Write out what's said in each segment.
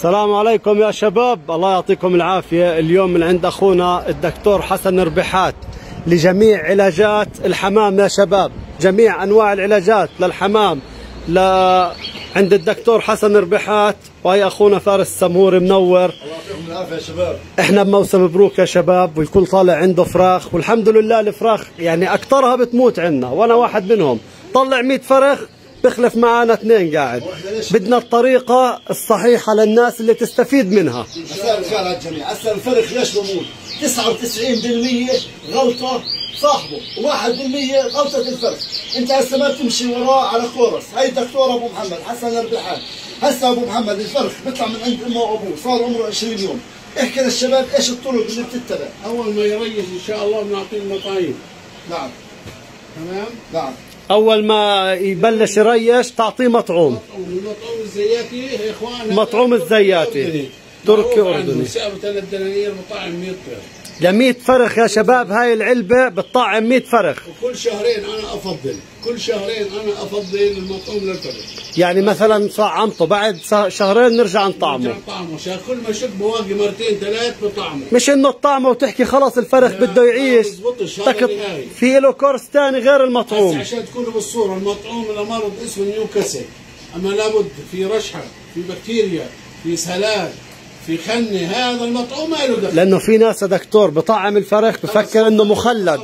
السلام عليكم يا شباب، الله يعطيكم العافية. اليوم من عند أخونا الدكتور حسن ربيحات لجميع علاجات الحمام يا شباب، جميع أنواع العلاجات للحمام عند الدكتور حسن ربيحات. وهي أخونا فارس السمهوري منور. الله يعطيكم العافية يا شباب. إحنا بموسم بروك يا شباب، والكل طالع عنده فراخ، والحمد لله الفراخ يعني أكثرها بتموت عندنا، وأنا واحد منهم. طلع 100 فرخ بخلف معانا اثنين قاعد. بدنا الطريقة الصحيحة للناس اللي تستفيد منها. مساء الخير على الجميع. هسا الفرخ ليش بموت؟ 99% غلطة صاحبه و1% غلطة الفرخ. أنت هسا ما تمشي وراه على كورس. هاي الدكتور أبو محمد حسن الربحان. هسا أبو محمد الفرخ بيطلع من عند أمه وأبوه، صار عمره 20 يوم. احكي للشباب إيش الطرق اللي بتتبع. أول ما يريح إن شاء الله بنعطيه المطاعيم. نعم. تمام؟ نعم. أول ما يبلش يريش تعطيه مطعوم. مطعوم الزياتي يا إخوان. مطعوم الزياتي تركي أردني. سعره 3 دنانير بطعم 100 فرخ. ل 100 فرخ يا شباب، هاي العلبة بتطعم 100 فرخ. وكل شهرين أنا أفضل، المطعوم للفرخ. يعني مثلا طعمته بعد شهرين نرجع نطعمه. عشان كل ما شد بواقي مرتين ثلاث بطعمه. مش إنه تطعمه وتحكي خلاص الفرخ بده يعيش. في له كورس ثاني غير المطعوم. بس عشان تكونوا بالصورة، المطعوم لمرض اسمه نيوكاسل، أما لابد في رشحة، في بكتيريا، في سهالات، في خني. هذا المطعوم ما له دخل، لانه في ناس يا دكتور بطعم الفرخ بفكر انه مخلد،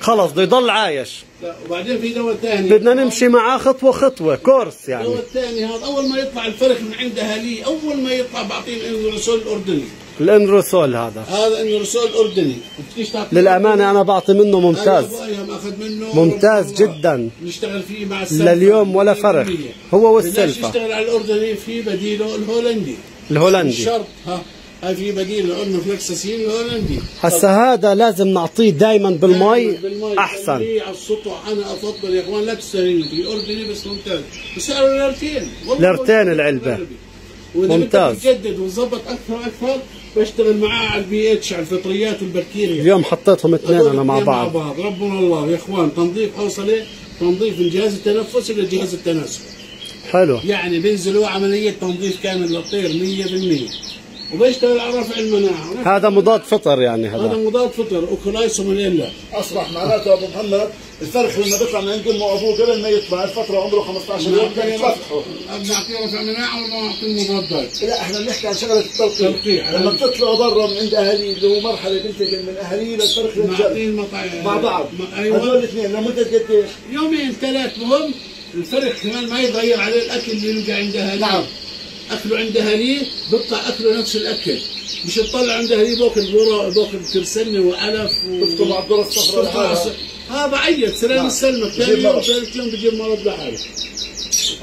خلص بده يضل عايش. لا، وبعدين في دواء ثاني بدنا نمشي معاه خطوه خطوه، كورس يعني. الدواء الثاني هذا اول ما يطلع الفرخ من عند اهاليه، اول ما يطلع بعطيه الانرسول الاردني. الانرسول هذا انرسول اردني للامانه انا بعطي منه ممتاز. ممتاز جدا، نشتغل فيه مع السلفه لليوم ولا فرق، هو والسلفه. نشتغل على الاردني، في بديله الهولندي شرط. ها في بديل لانه في ناكساسيين الهولندي. هسا هذا لازم نعطيه دائما بالمي احسن. على السطح انا افضل يا اخوان لا تستهينوا فيه، اردني بس ممتاز، بسعره لرتين العلبه ممتاز. بجدد وظبط اكثر بشتغل معاه على البي اتش، على الفطريات والبكتيريا. اليوم حطيتهم اثنين انا مع بعض. ربنا الله يا اخوان، تنظيف حوصله، تنظيف من جهاز التنفس الى جهاز التناسل. حلو. يعني بينزلوا عملية تنظيف كامل للطير 100%، وبيشتغل على رفع المناعة. هذا مضاد فطر يعني، هذا مضاد فطر وكلايسومونيلا. أصبح معناته أبو محمد الفرخ لما بيطلع من عند أمه وأبوه قبل ما يطلع الفترة عمره 15 يوم كان يفتحه. بنعطيه رفع مناعة ولا نعطيه مضادات؟ لا، احنا بنحكي عن شغلة التلقيح. لما بتطلعوا برا من عند أهاليه اللي هو مرحلة بنتقل من أهاليه للفرخ للجلد مع بعض. أيوه. هذول الاثنين لمدة قديش؟ يومين ثلاث. مهم الفرق كمان ما يتغير عليه الاكل اللي يلقى عند اهاليه. نعم. اكله عند اهاليه بيطلع اكله نفس الاكل، مش تطلع عند اهاليه باكل ذره، باكل كرسنه والف وبطلع على الذره الصفراء. ها بعيط سلام السلمه، ثاني يوم ثالث يوم بجيب مرض لحاله.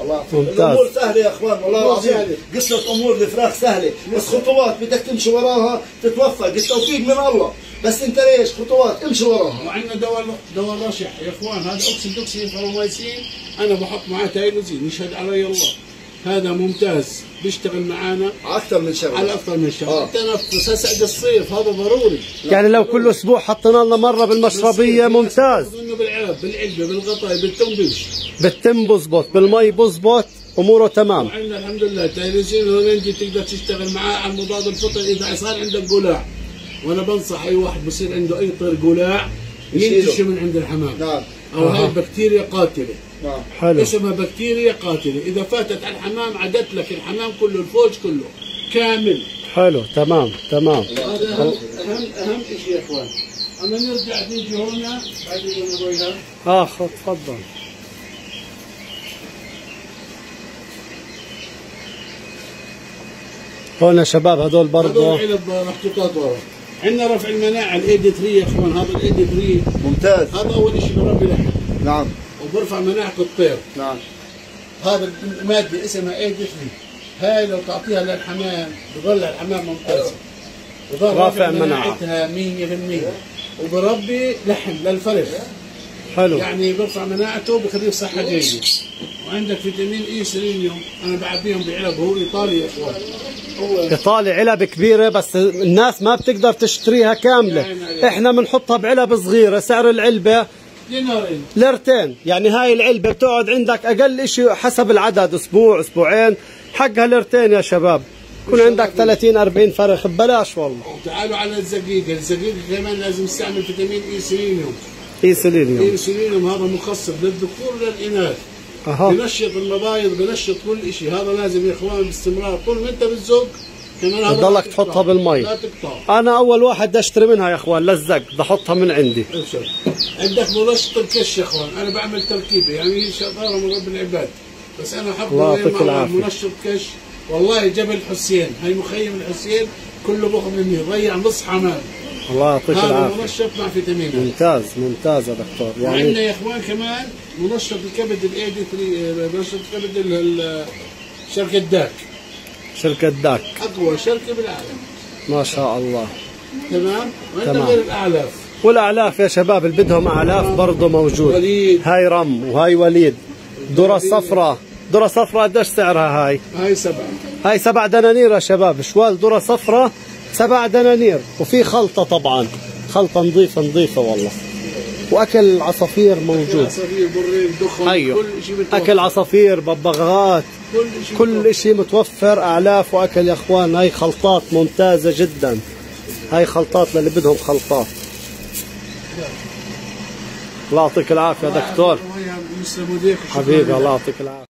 الله يعطيك الامور سهله يا اخوان، والله العظيم قصه امور الفراخ سهله، بس خطوات بدك تمشي وراها تتوفق. التوفيق من الله، بس انت ليش خطوات امشي وراها. وعندنا دواء رشح يا اخوان، هذا اوكسيدوكسين فرومايسين، انا بحط معاه تيريزين، يشهد علي الله هذا ممتاز، بيشتغل معانا على اكثر من شغله، على اكثر من شغله. التنفس اسعد الصيف هذا ضروري، يعني لو كل اسبوع حطينا لنا مره بالمشربيه ممتاز. بالعلبه، بالغطاء، بالتنبيش، بالتم بزبط، بالمي بزبط، اموره تمام. وعندنا الحمد لله تيريزين الهولندي تقدر تشتغل معاه على مضاد الفطر اذا صار عندك جلاع. وانا بنصح اي واحد بصير عنده اي طير جلاع ينتشر من عند الحمام. نعم. او هاي بكتيريا قاتله. نعم. حلو. اسمها بكتيريا قاتله، اذا فاتت على الحمام عدت لك الحمام كله، الفوج كله كامل. حلو، تمام تمام. هذا اهم شيء يا اخوان. اما نرجع نيجي هنا بعد تفضل. هون يا شباب هذول برضه محطوطات ورا. عندنا رفع المناعة الاي دي 3 يا اخوان، هذا الاي دي 3 ممتاز. هذا اول شيء بربي لحم. نعم. وبرفع مناعة الطير. نعم. هذا المادة اسمها اي دي 3، هاي لو تعطيها للحمام بضل الحمام ممتاز. رافع مناعتها 100%، وبربي لحم للفرخ. حلو. يعني برفع مناعته وبخليه صحة جيدة. وعندك فيتامين إي سرينيوم، أنا بعبيهم بعلب، هو إيطالي يا إخوان. إيطالي علب كبيرة بس الناس ما بتقدر تشتريها كاملة، يعني إحنا بنحطها بعلب صغيرة، سعر العلبة دينارين ليرتين، يعني هاي العلبة بتقعد عندك أقل شيء حسب العدد أسبوع أسبوعين، حقها ليرتين يا شباب. يكون عندك 30 40 فرخ ببلاش والله. تعالوا على الزقيقه، الزقيقه كمان لازم نستعمل فيتامين إي سرينيوم. إي سرينيوم. إي سرينيوم هذا مخصب للذكور وللإناث. بنشط المبايض، بنشط كل شيء، هذا لازم يا اخوان باستمرار، طول ما انت بتزق كمان بضلك تحطها بالمي. لا تقطع. انا اول واحد اشتري منها يا اخوان للزق، بحطها من عندي. ان شاء الله. عندك منشط الكش يا اخوان، انا بعمل تركيبه، يعني هي شطاره من رب العباد، بس انا حطها منشط كش. والله جبل حسين، هي مخيم الحسين كله بخ مني، ضيع نص حمام. الله يعطيك العافيه. هذا منشط مع فيتامينات. ممتاز ممتاز يا دكتور. يعني وعندنا يا اخوان كمان منشط الكبد الاي دي 3، منشط الكبد شركة داك. شركة داك اقوى شركة بالعالم ما شاء الله. تمام؟ وعندنا غير الاعلاف. والاعلاف يا شباب اللي بدهم اعلاف برضه موجود. وليد. هاي رم وهاي وليد. ذرة صفراء، ذرة صفراء قديش سعرها هاي؟ هاي 7. هاي 7 دنانير يا شباب، شوال ذرة صفراء 7 دنانير، وفي خلطة طبعا، خلطة نظيفة نظيفة والله. واكل عصافير موجود. عصافير، بريم، دخن، أيوه. كل شيء متوفر. اكل عصافير، ببغاءات، كل شيء متوفر، اعلاف واكل يا اخوان. هاي خلطات ممتازة جدا. هاي خلطات للي بدهم خلطات. الله يعطيك العافية يا دكتور. حبيبي الله يعطيك العافية.